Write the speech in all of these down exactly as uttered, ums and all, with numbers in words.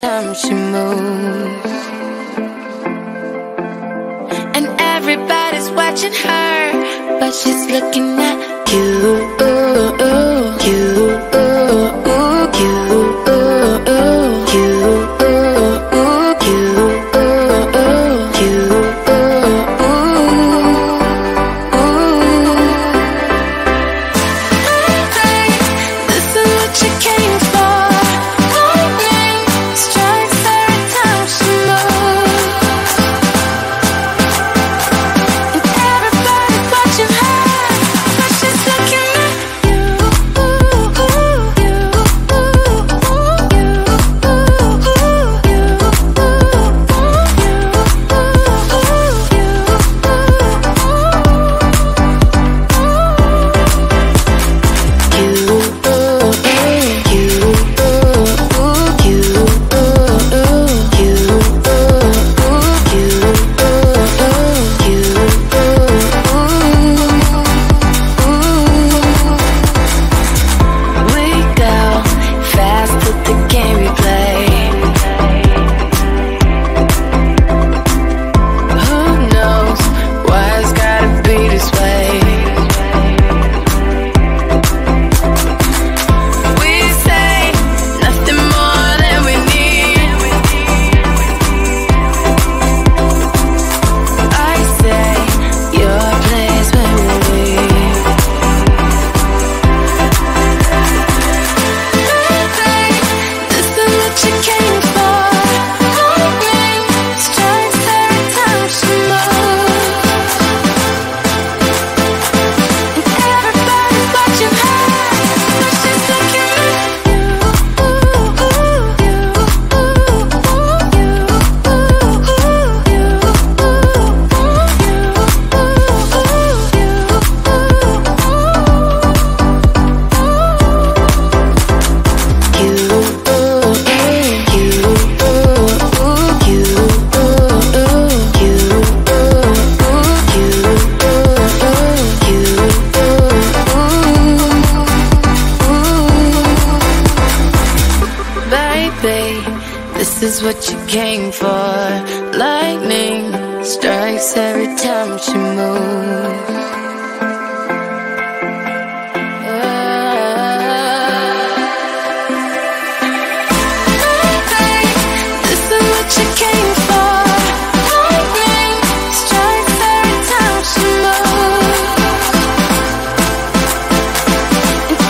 Time she moves, and everybody's watching her, but she's looking at you, you, you, you, you. This is what you came for. Lightning strikes every time she moves. Oh, babe, this is what you came for. Lightning strikes every time she moves.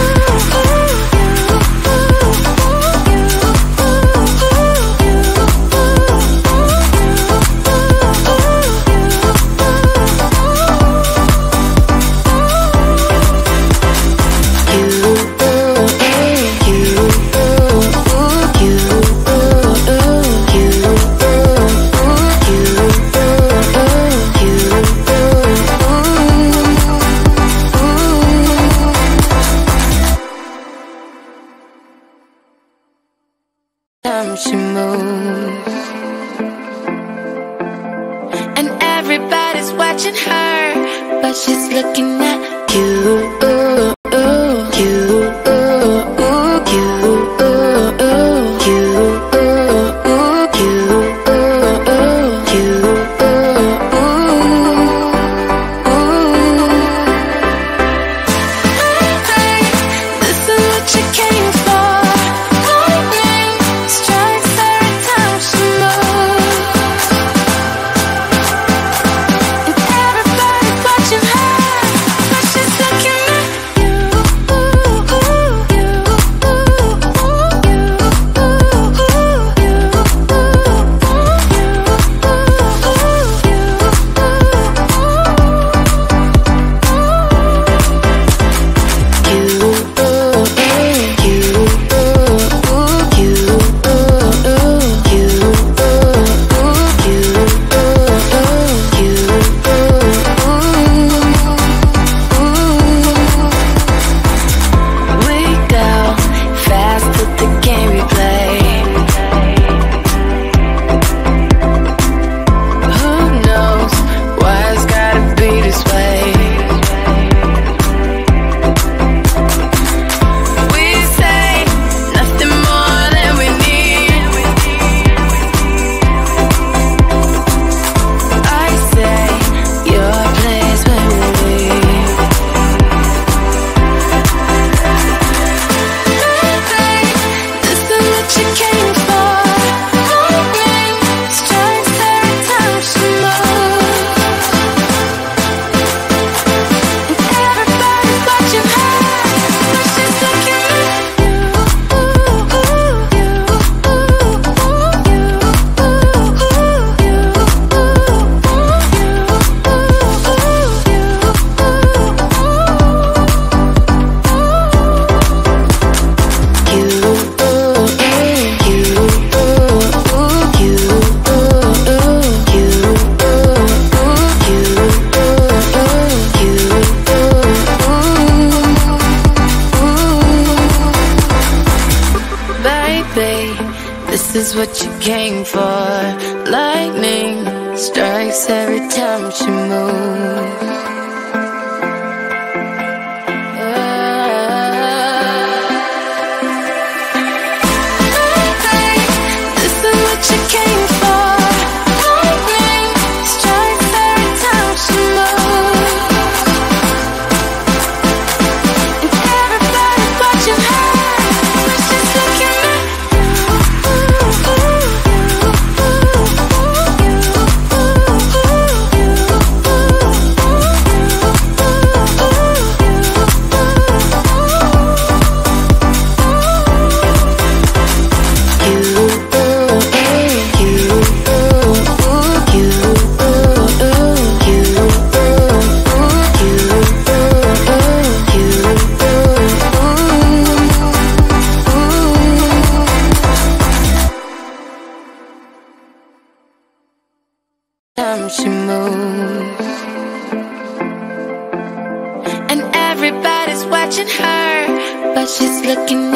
And everybody's watching her. She moves, and everybody's watching her, but she's looking at you. You This is what you came for. Lightning strikes every time she moves. Hey, this is what you came for. Lightning strikes every time she moves. And everybody's watching her, but she's looking at me.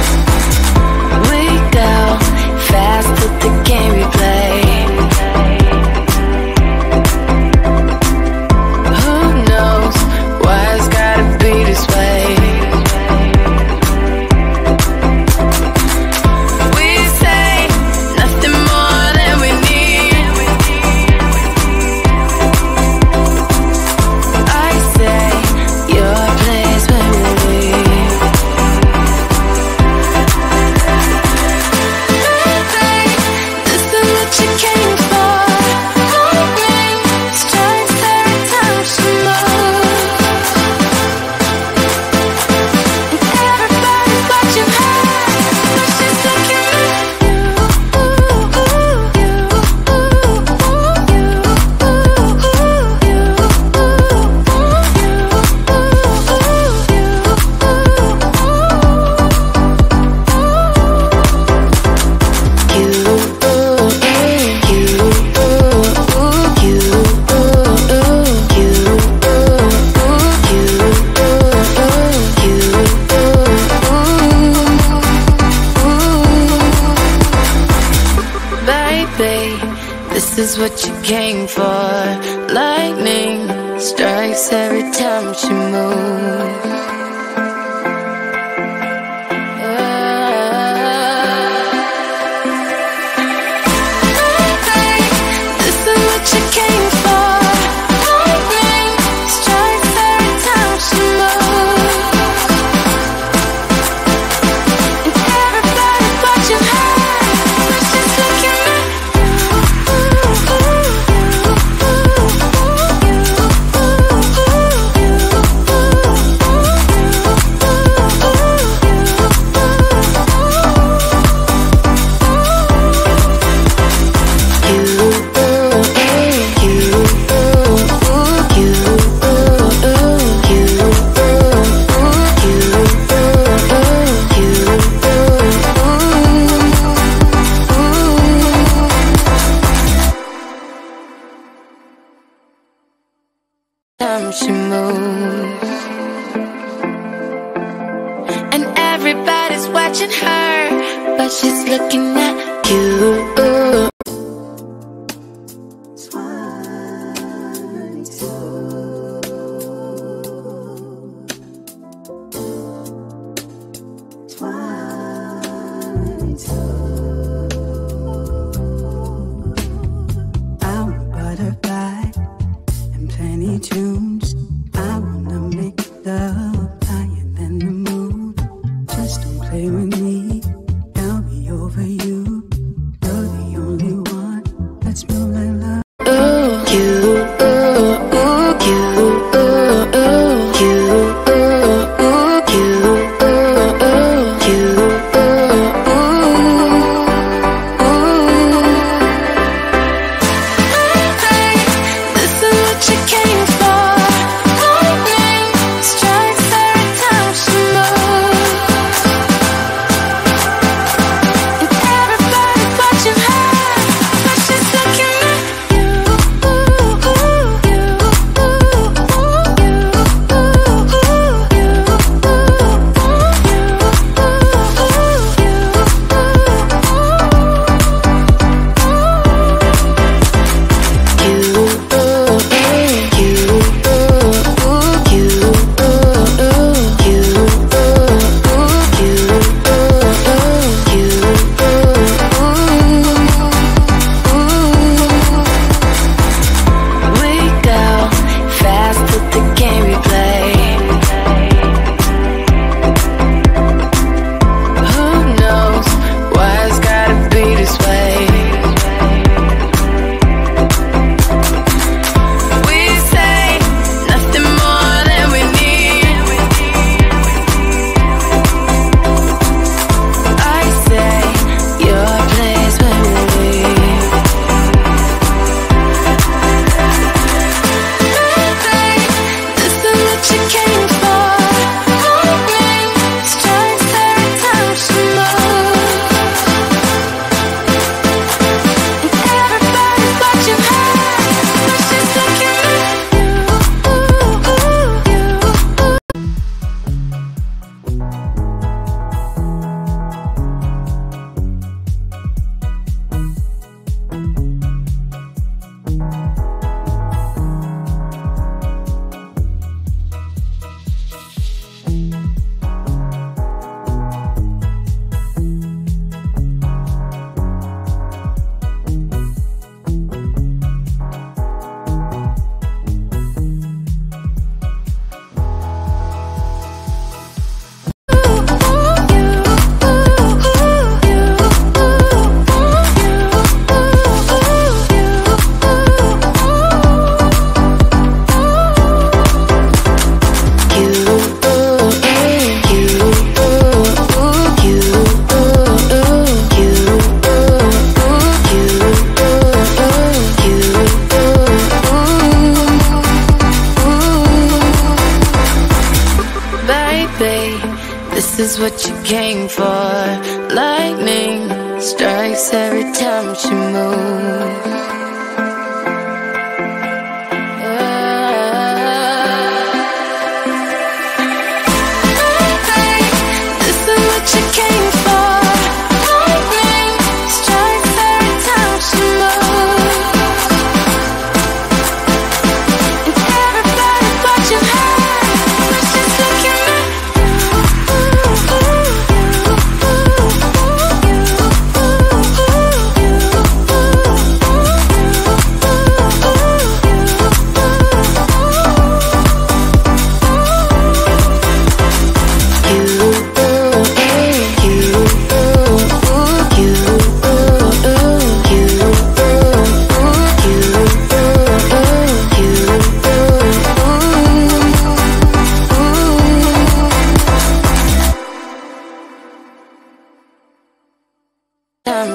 She moves, and everybody's watching her, but she's looking at you. This is what you came for. Lightning strikes every time she moves. Oh, hey, this is what you came for. Lightning strikes every time she moves. And everybody's watching her, but she's looking at me. She moves, and everybody's watching her, but she's looking at you. twenty-two, twenty-two. babe, this is what you came for. Lightning strikes every time she moves. Oh, babe, this is what you came for. Lightning strikes every time she moves.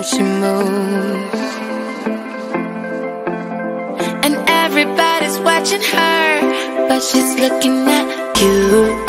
She moves, and everybody's watching her, but she's looking at you.